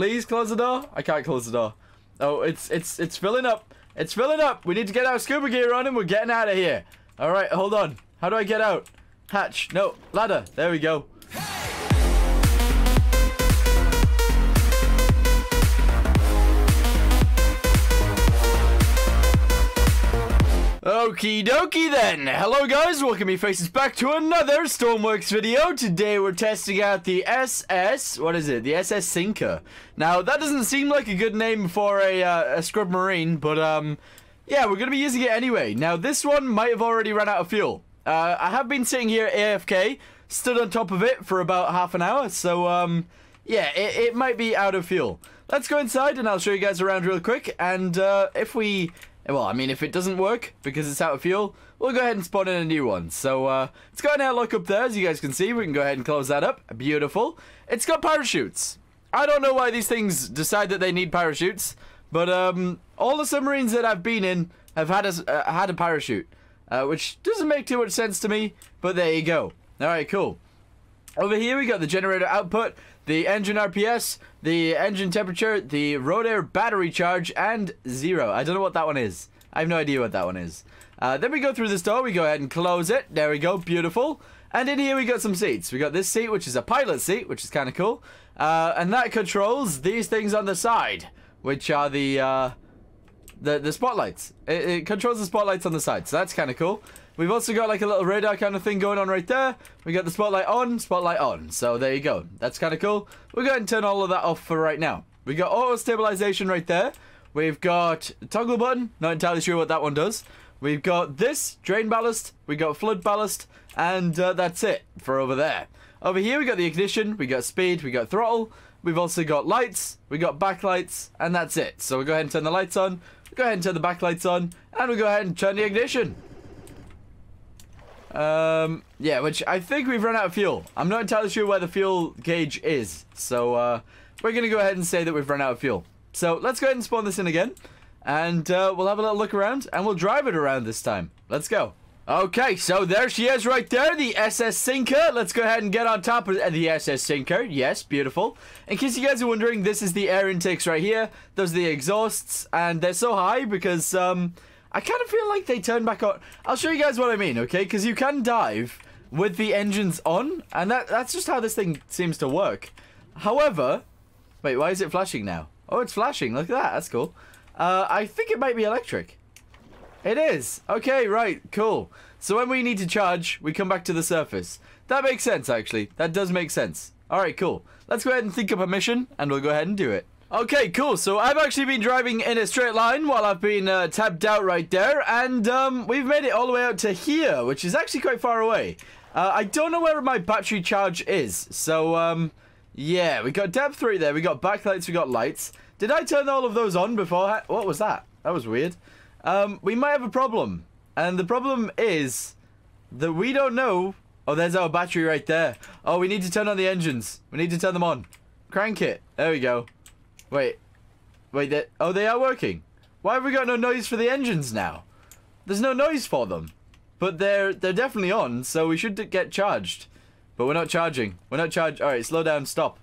Please close the door. I can't close the door. Oh, it's filling up. It's filling up. We need to get our scuba gear on and we're getting out of here. All right, hold on. How do I get out? Hatch. No, ladder. There we go. Okie dokie then. Hello guys, welcome you faces back to another Stormworks video. Today we're testing out the SS, what is it? The SS Sinker. Now that doesn't seem like a good name for a scrub marine, but yeah, we're gonna be using it anyway. Now this one might have already run out of fuel. I have been sitting here AFK, stood on top of it for about half an hour, so yeah, it might be out of fuel. Let's go inside and I'll show you guys around real quick, and well, I mean, if it doesn't work because it's out of fuel, we'll go ahead and spawn in a new one. So, it's got an airlock up there, as you guys can see. We can go ahead and close that up. Beautiful. It's got parachutes. I don't know why these things decide that they need parachutes, but all the submarines that I've been in have had a parachute, which doesn't make too much sense to me, but there you go. All right, cool. Over here, we got the generator output, the engine RPS, the engine temperature, the rotor battery charge, and zero. I don't know what that one is. I have no idea what that one is. Then we go through this door. We go ahead and close it. There we go. Beautiful. And in here, we got some seats. We got this seat, which is a pilot seat, which is kind of cool. And that controls these things on the side, which are the spotlights. It controls the spotlights on the side, so that's kind of cool. We've also got like a little radar kind of thing going on right there. We got the spotlight on. So there you go. That's kind of cool. We'll go ahead and turn all of that off for right now. We got auto stabilization right there. We've got the toggle button. Not entirely sure what that one does. We've got this drain ballast. We got flood ballast, and that's it for over there. Over here we got the ignition. We got speed. We got throttle. We've also got lights. We got backlights, and that's it. So we'll go ahead and turn the lights on. We'll go ahead and turn the backlights on, and we'll go ahead and turn the ignition. Yeah, which I think we've run out of fuel. I'm not entirely sure where the fuel gauge is, so we're gonna go ahead and say that we've run out of fuel. So let's go ahead and spawn this in again, and we'll have a little look around, and we'll drive it around this time. Let's go. Okay, so there she is right there, the SS Sinker. Let's go ahead and get on top of the SS Sinker. Yes, beautiful. In case you guys are wondering, this is the air intakes right here. Those are the exhausts, and they're so high because I kind of feel like they turn back on. I'll show you guys what I mean, okay? Because you can dive with the engines on, and that's just how this thing seems to work. However, wait, why is it flashing now? Oh, it's flashing. Look at that. That's cool. I think it might be electric. It is. Okay, right. Cool. So when we need to charge, we come back to the surface. That makes sense, actually. That does make sense. All right, cool. Let's go ahead and think up a mission, and we'll go ahead and do it. Okay, cool. So I've actually been driving in a straight line while I've been tabbed out right there, and we've made it all the way out to here, which is actually quite far away. I don't know where my battery charge is, so yeah, we got depth 3 there, we got backlights, we got lights. Did I turn all of those on beforehand? What was that? That was weird. We might have a problem, and the problem is that we don't know. Oh, there's our battery right there. Oh, we need to turn on the engines. We need to turn them on. Crank it. There we go. Wait, oh, they are working. Why have we got no noise for the engines now? There's no noise for them. But they're definitely on, so we should get charged. But we're not charging. We're not charged. All right, slow down, stop.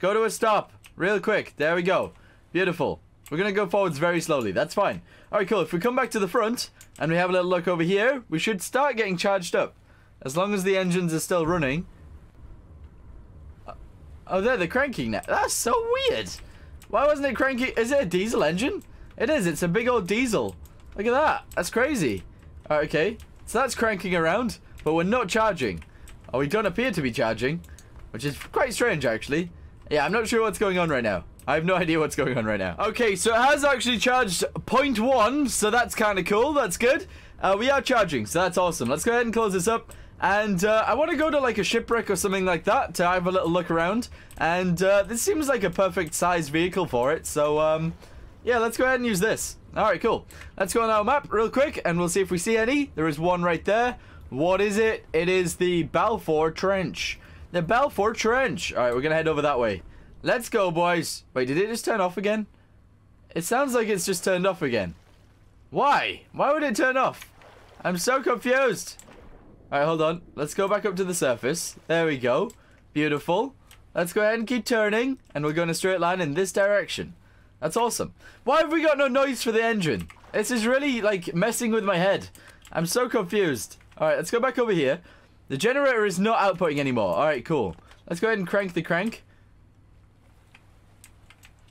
Go to a stop, real quick. There we go. Beautiful. We're going to go forwards very slowly. That's fine. All right, cool. If we come back to the front and we have a little look over here, we should start getting charged up. As long as the engines are still running. Oh, there, they're cranking now. That's so weird. Why wasn't it cranking? Is it a diesel engine? It is. It's a big old diesel. Look at that. That's crazy. All right, okay. So that's cranking around, but we're not charging. Oh, we don't appear to be charging, which is quite strange, actually. Yeah, I'm not sure what's going on right now. I have no idea what's going on right now. Okay, so it has actually charged 0.1, so that's kind of cool. That's good. We are charging, so that's awesome. Let's go ahead and close this up. And I want to go to like a shipwreck or something like that to have a little look around. And this seems like a perfect size vehicle for it. So yeah, let's go ahead and use this. All right, cool. Let's go on our map real quick and we'll see if we see any. There is one right there. What is it? It is the Balfour Trench. The Balfour Trench. All right, we're going to head over that way. Let's go, boys. Wait, did it just turn off again? It sounds like it's just turned off again. Why? Why would it turn off? I'm so confused. All right, hold on. Let's go back up to the surface. There we go. Beautiful. Let's go ahead and keep turning, and we're going a straight line in this direction. That's awesome. Why have we got no noise for the engine? This is really, like, messing with my head. I'm so confused. Alright, let's go back over here. The generator is not outputting anymore. Alright, cool. Let's go ahead and crank the crank.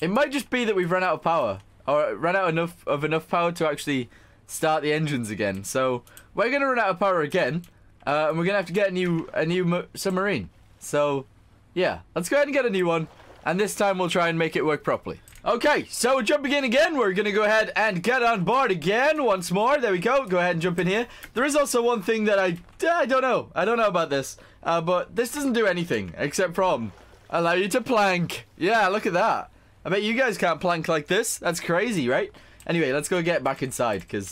It might just be that we've run out of power. Or run out enough power to actually start the engines again. So, we're going to run out of power again. And we're going to have to get a new submarine. So, yeah. Let's go ahead and get a new one. And this time we'll try and make it work properly. Okay, so we're jumping in again. We're going to go ahead and get on board again once more. There we go. Go ahead and jump in here. There is also one thing that I don't know. I don't know about this. But this doesn't do anything except from allow you to plank. Yeah, look at that. I bet you guys can't plank like this. That's crazy, right? Anyway, let's go get back inside because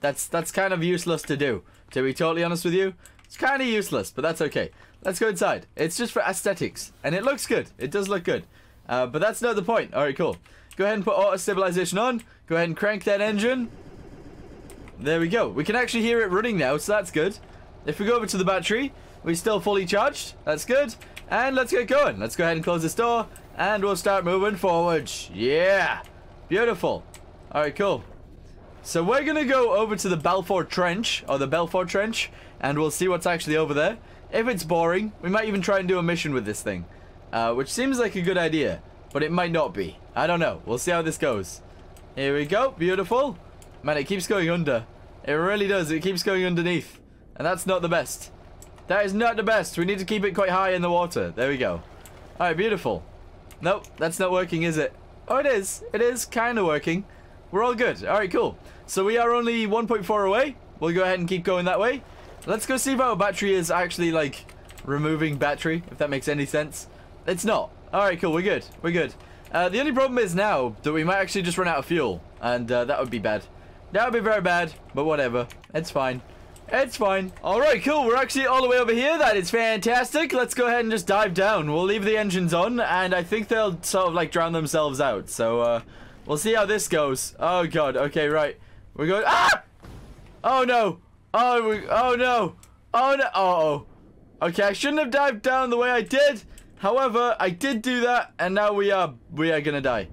that's kind of useless to do. To be totally honest with you, it's kind of useless, but that's okay. Let's go inside. It's just for aesthetics, and it looks good. It does look good. But that's not the point. Alright, cool. Go ahead and put auto-stabilization on. Go ahead and crank that engine. There we go. We can actually hear it running now, so that's good. If we go over to the battery, we're still fully charged. That's good. And let's get going. Let's go ahead and close this door, and we'll start moving forwards. Yeah! Beautiful. Alright, cool. So we're going to go over to the Balfour Trench, or the Balfour Trench, and we'll see what's actually over there. If it's boring, we might even try and do a mission with this thing. Which seems like a good idea, but it might not be. I don't know. We'll see how this goes. Here we go. Beautiful. Man, it keeps going under. It really does. It keeps going underneath. And that's not the best. That is not the best. We need to keep it quite high in the water. There we go. Alright, beautiful. Nope, that's not working, is it? Oh, it is. It is kind of working. We're all good. Alright, cool. So we are only 1.4 away. We'll go ahead and keep going that way. Let's go see if our battery is actually, like, removing battery, if that makes any sense. It's not. Alright, cool. We're good. We're good. The only problem is now that we might actually just run out of fuel. And that would be bad. That would be very bad. But whatever. It's fine. It's fine. Alright, cool. We're actually all the way over here. That is fantastic. Let's go ahead and just dive down. We'll leave the engines on. And I think they'll sort of, like, drown themselves out. So, we'll see how this goes. Oh, God. Okay, right. We're going... Ah! Oh, no. Oh, oh, no. Oh, no. Oh, oh. Okay, I shouldn't have dived down the way I did. However, I did do that, and now we are gonna die.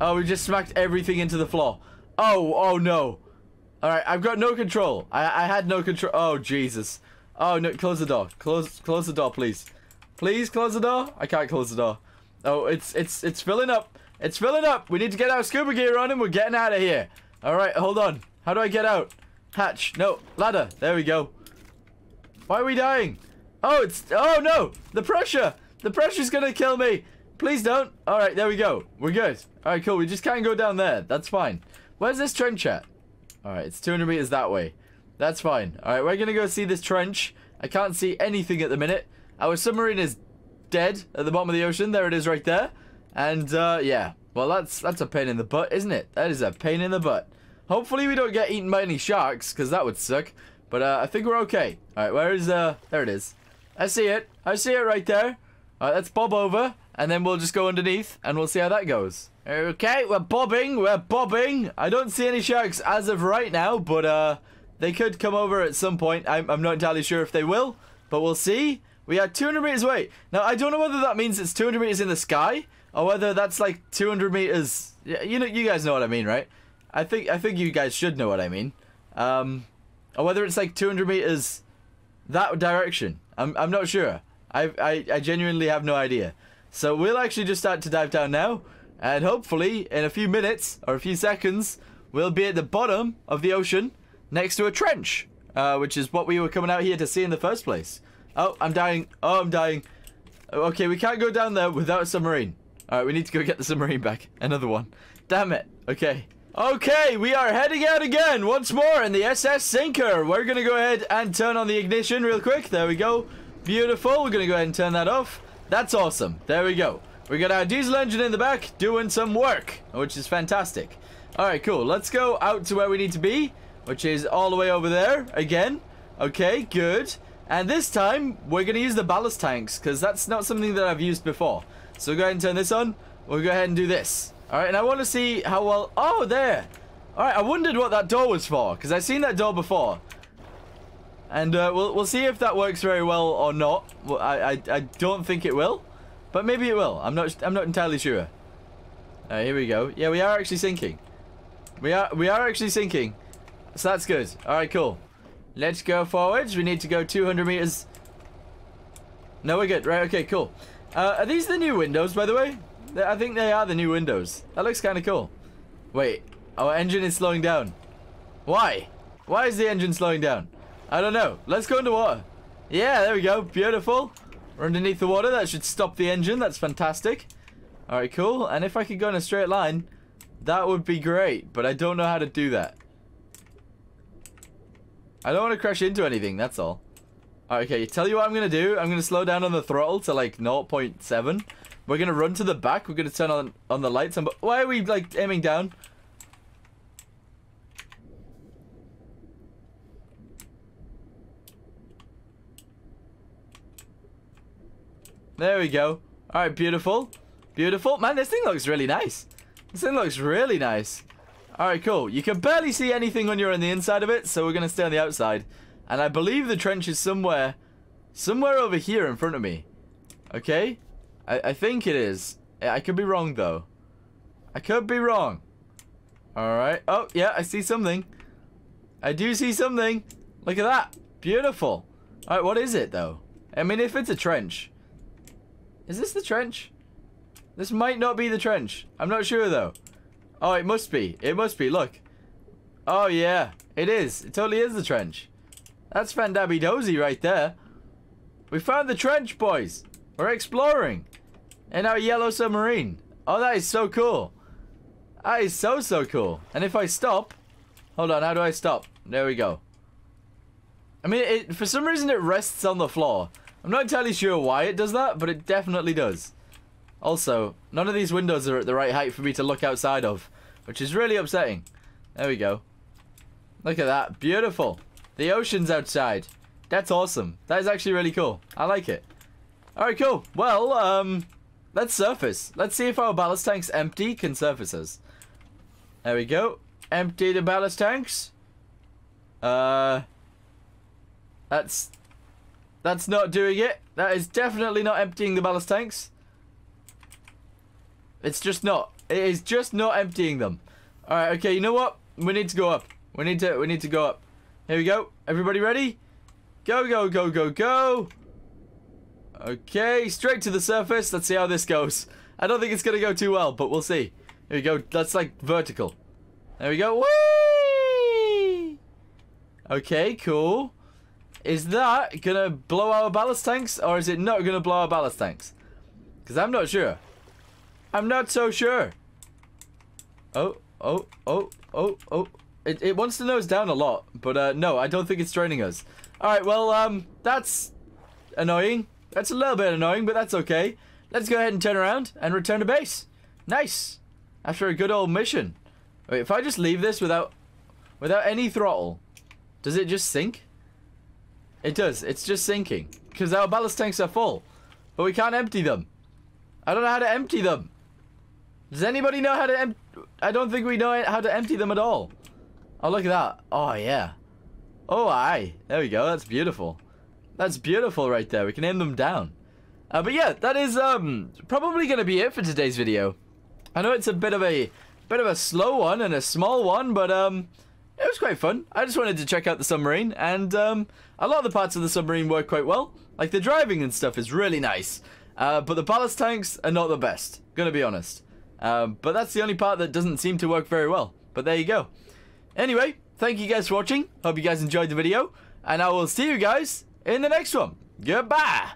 Oh, we just smacked everything into the floor. Oh, oh no. Alright, I've got no control. I had no control. Oh, Jesus. Oh, no, close the door. Close the door, please. Please close the door. I can't close the door. Oh, it's filling up. It's filling up. We need to get our scuba gear on, and we're getting out of here. Alright, hold on. How do I get out? Hatch. No, ladder. There we go. Why are we dying? Oh, it's... Oh, no. The pressure. The pressure's gonna kill me. Please don't. Alright, there we go. We're good. Alright, cool. We just can't go down there. That's fine. Where's this trench at? Alright, it's 200 meters that way. That's fine. Alright, we're gonna go see this trench. I can't see anything at the minute. Our submarine is dead at the bottom of the ocean. There it is right there. And, yeah. Well, that's a pain in the butt, isn't it? That is a pain in the butt. Hopefully we don't get eaten by any sharks, because that would suck. But, I think we're okay. Alright, where is, there it is. I see it. I see it right there. Alright, let's bob over, and then we'll just go underneath, and we'll see how that goes. Okay, we're bobbing, we're bobbing. I don't see any sharks as of right now, but they could come over at some point. I'm not entirely sure if they will, but we'll see. We are 200 meters away. Now, I don't know whether that means it's 200 meters in the sky, or whether that's like 200 meters... You know, you guys know what I mean, right? I think you guys should know what I mean. Or whether it's like 200 meters that direction. I'm not sure. I genuinely have no idea. So we'll actually just start to dive down now. And hopefully, in a few minutes, or a few seconds, we'll be at the bottom of the ocean next to a trench. Which is what we were coming out here to see in the first place. Oh, I'm dying. Oh, I'm dying. Okay, we can't go down there without a submarine. Alright, we need to go get the submarine back. Another one. Damn it. Okay. Okay, we are heading out again once more in the SS Sinker. We're going to go ahead and turn on the ignition real quick. There we go. Beautiful. We're going to go ahead and turn that off. That's awesome. There we go. We got our diesel engine in the back doing some work, which is fantastic. Alright, cool. Let's go out to where we need to be, which is all the way over there again. Okay, good. And this time, we're going to use the ballast tanks, because that's not something that I've used before. So go ahead and turn this on. We'll go ahead and do this. Alright, and I want to see how well... Oh, there. Alright, I wondered what that door was for, because I've seen that door before. And we'll see if that works very well or not. Well, I don't think it will. But maybe it will. I'm not entirely sure. Here we go. Yeah, we are actually sinking. We are actually sinking. So that's good. Alright, cool. Let's go forwards. We need to go 200 meters. No, we're good. Right, okay, cool. Are these the new windows, by the way? I think they are the new windows. That looks kind of cool. Wait, our engine is slowing down. Why? Why is the engine slowing down? I don't know. Let's go underwater. Yeah, there we go. Beautiful. We're underneath the water. That should stop the engine. That's fantastic. All right, cool. And if I could go in a straight line, that would be great. But I don't know how to do that. I don't want to crash into anything. That's all. All right, okay, tell you what I'm going to do. I'm going to slow down on the throttle to like 0.7. We're going to run to the back. We're going to turn on the lights. And why are we like aiming down? There we go. All right, beautiful. Beautiful. Man, this thing looks really nice. This thing looks really nice. All right, cool. You can barely see anything when you're on the inside of it, so we're going to stay on the outside. And I believe the trench is somewhere over here in front of me. Okay? I think it is. I could be wrong, though. I could be wrong. All right. Oh, yeah, I see something. I do see something. Look at that. Beautiful. All right, what is it, though? I mean, if it's a trench. Is this the trench? This might not be the trench. I'm not sure, though. Oh, it must be. It must be. Look. Oh, yeah. It is. It totally is the trench. That's fandabby-dozy right there. We found the trench, boys. We're exploring in our yellow submarine. Oh, that is so cool. That is so, so cool. And if I stop... Hold on. How do I stop? There we go. I mean, for some reason, it rests on the floor. I'm not entirely sure why it does that, but it definitely does. Also, none of these windows are at the right height for me to look outside of, which is really upsetting. There we go. Look at that. Beautiful. The ocean's outside. That's awesome. That is actually really cool. I like it. Alright, cool. Well, let's surface. Let's see if our ballast tanks empty can surface us. There we go. Empty the ballast tanks. That's not doing it. That is definitely not emptying the ballast tanks. It's just not. It is just not emptying them. All right. Okay. You know what? We need to go up. We need to go up. Here we go. Everybody ready? Go, go, go, go, go. Okay. Straight to the surface. Let's see how this goes. I don't think it's going to go too well, but we'll see. Here we go. That's like vertical. There we go. Whee! Okay. Cool. Is that gonna blow our ballast tanks, or is it not gonna blow our ballast tanks? Because I'm not sure. I'm not so sure. Oh. It wants to nose down a lot, but no, I don't think it's draining us. All right, well, that's annoying. That's a little bit annoying, but that's okay. Let's go ahead and turn around and return to base. Nice. After a good old mission. Wait, if I just leave this without any throttle, does it just sink? It does. It's just sinking. Because our ballast tanks are full. But we can't empty them. I don't know how to empty them. Does anybody know how to empty... I don't think we know how to empty them at all. Oh, look at that. Oh, yeah. Oh, aye. There we go. That's beautiful. That's beautiful right there. We can aim them down. But yeah, that is probably going to be it for today's video. I know it's a bit of a slow one and a small one, but... It was quite fun. I just wanted to check out the submarine, and a lot of the parts of the submarine work quite well. Like, the driving and stuff is really nice. But the ballast tanks are not the best, gonna be honest. But that's the only part that doesn't seem to work very well. But there you go. Anyway, thank you guys for watching. Hope you guys enjoyed the video. And I will see you guys in the next one. Goodbye!